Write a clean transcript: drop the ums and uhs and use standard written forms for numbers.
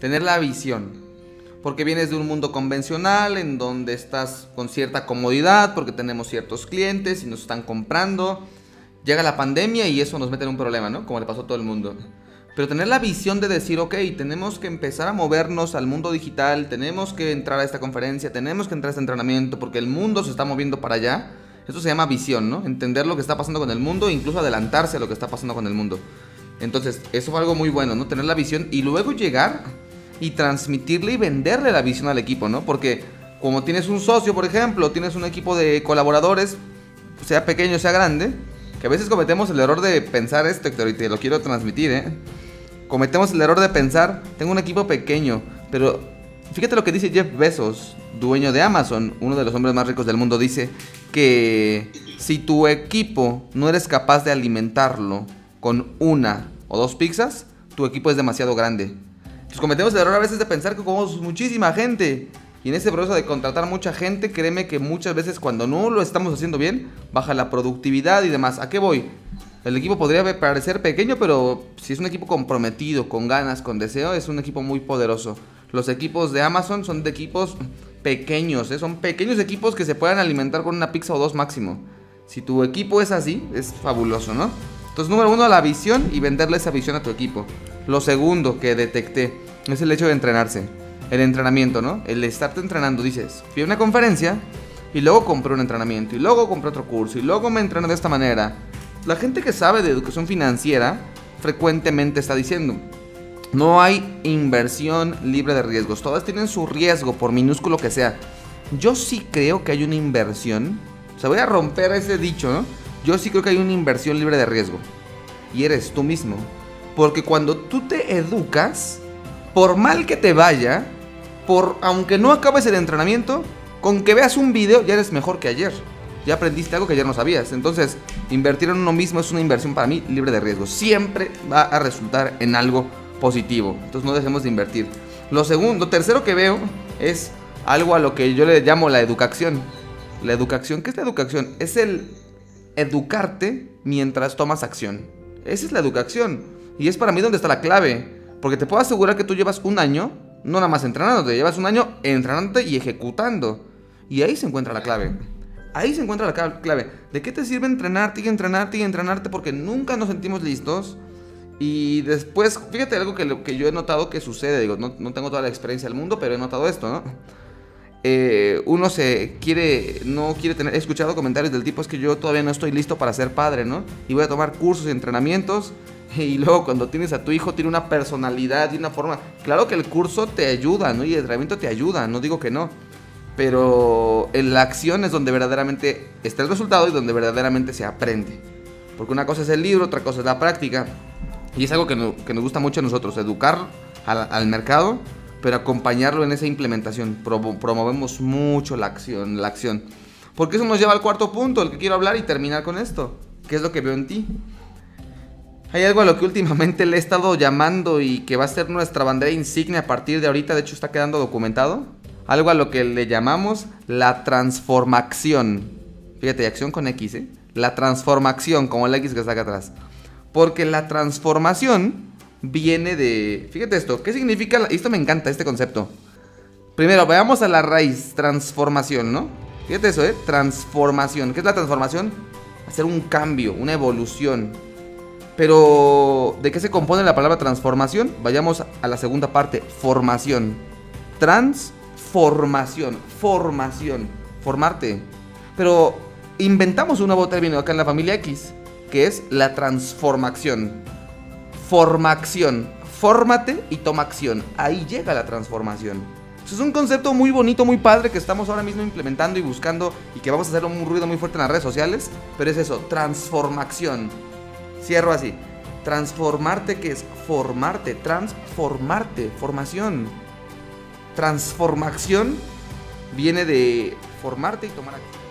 Tener la visión. Porque vienes de un mundo convencional en donde estás con cierta comodidad, porque tenemos ciertos clientes y nos están comprando. Llega la pandemia y eso nos mete en un problema, ¿no? Como le pasó a todo el mundo. Pero tener la visión de decir, ok, tenemos que empezar a movernos al mundo digital, tenemos que entrar a esta conferencia, tenemos que entrar a este entrenamiento, porque el mundo se está moviendo para allá. Esto se llama visión, ¿no? Entender lo que está pasando con el mundo e incluso adelantarse a lo que está pasando con el mundo. Entonces, eso fue algo muy bueno, ¿no? Tener la visión y luego llegar y transmitirle y venderle la visión al equipo, ¿no? Porque como tienes un socio, por ejemplo, tienes un equipo de colaboradores, sea pequeño, sea grande, que a veces cometemos el error de pensar esto, Héctor, y te lo quiero transmitir, Cometemos el error de pensar, tengo un equipo pequeño, pero fíjate lo que dice Jeff Bezos, dueño de Amazon, uno de los hombres más ricos del mundo, dice que si tu equipo no eres capaz de alimentarlo con una o dos pizzas, tu equipo es demasiado grande. Pues cometemos el error a veces de pensar que somos muchísima gente. Y en ese proceso de contratar mucha gente, créeme que muchas veces cuando no lo estamos haciendo bien, baja la productividad y demás. ¿A qué voy? El equipo podría parecer pequeño, pero si es un equipo comprometido, con ganas, con deseo, es un equipo muy poderoso. Los equipos de Amazon son de equipos pequeños, son pequeños equipos que se pueden alimentar con una pizza o dos máximo. Si tu equipo es así, es fabuloso, ¿no? Entonces, número uno, la visión y venderle esa visión a tu equipo. Lo segundo que detecté es el hecho de entrenarse, el entrenamiento, ¿no? El estarte entrenando, dices, fui a una conferencia y luego compré un entrenamiento y luego compré otro curso y luego me entrené de esta manera. La gente que sabe de educación financiera frecuentemente está diciendo, no hay inversión libre de riesgos, todas tienen su riesgo por minúsculo que sea. Yo sí creo que hay una inversión, o sea, voy a romper ese dicho, ¿no? Yo sí creo que hay una inversión libre de riesgo y eres tú mismo, porque cuando tú te educas, por mal que te vaya, aunque no acabes el entrenamiento, con que veas un video ya eres mejor que ayer. Ya aprendiste algo que ayer no sabías. Entonces, invertir en uno mismo es una inversión para mí libre de riesgo. Siempre va a resultar en algo positivo. Entonces, no dejemos de invertir. Tercero que veo es algo a lo que yo le llamo la educación. La educación, ¿qué es la educación? Es el educarte mientras tomas acción. Esa es la educación. Y es para mí donde está la clave. Porque te puedo asegurar que tú llevas un año, no nada más entrenándote, llevas un año entrenándote y ejecutando. Y ahí se encuentra la clave. Ahí se encuentra la clave. ¿De qué te sirve entrenarte y entrenarte y entrenarte? Porque nunca nos sentimos listos. Y después, fíjate algo que yo he notado que sucede. Digo, no tengo toda la experiencia del mundo, pero he notado esto, ¿no? Uno no quiere tener... He escuchado comentarios del tipo, es que yo todavía no estoy listo para ser padre, ¿no? Y voy a tomar cursos y entrenamientos. Y luego cuando tienes a tu hijo tiene una personalidad y una forma... Claro que el curso te ayuda, ¿no? Y el entrenamiento te ayuda, no digo que no. Pero en la acción es donde verdaderamente está el resultado y donde verdaderamente se aprende. Porque una cosa es el libro, otra cosa es la práctica. Y es algo que nos gusta mucho a nosotros, educar al mercado, pero acompañarlo en esa implementación. Promovemos mucho la acción. Porque eso nos lleva al cuarto punto, el que quiero hablar y terminar con esto. ¿Qué es lo que veo en ti? Hay algo a lo que últimamente le he estado llamando y que va a ser nuestra bandera insignia a partir de ahorita, de hecho está quedando documentado, algo a lo que le llamamos la transformación. Fíjate, acción con X, La transformación, como el X que está acá atrás. Porque la transformación viene de... Fíjate esto, ¿qué significa? Esto me encanta, este concepto. Primero, veamos a la raíz, transformación, ¿no? Fíjate eso, transformación. ¿Qué es la transformación? Hacer un cambio, una evolución. Pero, ¿de qué se compone la palabra transformación? Vayamos a la segunda parte, formación. Transformación, formación, formarte. Pero inventamos un nuevo término acá en la familia X, que es la transformación. Formación, fórmate y toma acción. Ahí llega la transformación. Eso es un concepto muy bonito, muy padre, que estamos ahora mismo implementando y buscando y que vamos a hacer un ruido muy fuerte en las redes sociales. Pero es eso, transformación. Cierro así, transformarte, que es formarte, transformarte, formación. Transformación viene de formarte y tomar acción.